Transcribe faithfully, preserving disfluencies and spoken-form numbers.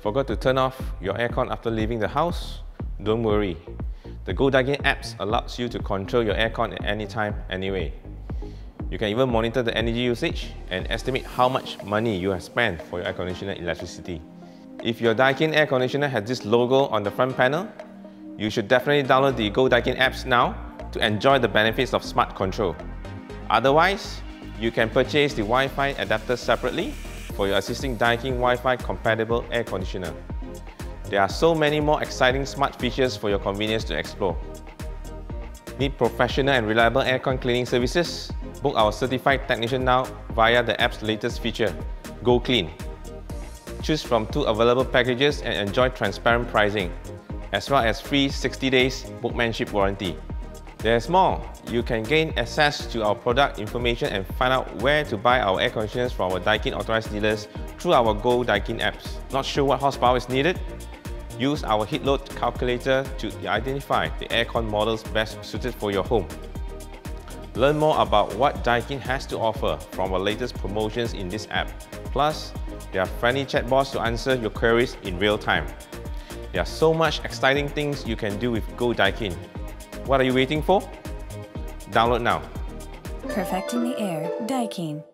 Forgot to turn off your aircon after leaving the house? Don't worry. The Go Daikin apps allows you to control your aircon at any time, anyway. You can even monitor the energy usage and estimate how much money you have spent for your air conditioner electricity. If your Daikin air conditioner has this logo on the front panel, you should definitely download the Go Daikin apps now to enjoy the benefits of smart control. Otherwise, you can purchase the Wi-Fi adapter separately for your existing Daikin Wi-Fi compatible air conditioner. There are so many more exciting smart features for your convenience to explore. Need professional and reliable aircon cleaning services? Book our certified technician now via the app's latest feature, Go Clean. Choose from two available packages and enjoy transparent pricing, as well as free sixty days bookmanship warranty. There's more. You can gain access to our product information and find out where to buy our air conditioners from our Daikin authorized dealers through our Go Daikin apps. Not sure what horsepower is needed? Use our heat load calculator to identify the aircon models best suited for your home. Learn more about what Daikin has to offer from our latest promotions in this app. Plus, there are friendly chatbots to answer your queries in real time. There are so much exciting things you can do with Go Daikin. What are you waiting for? Download now. Perfecting the air, Daikin.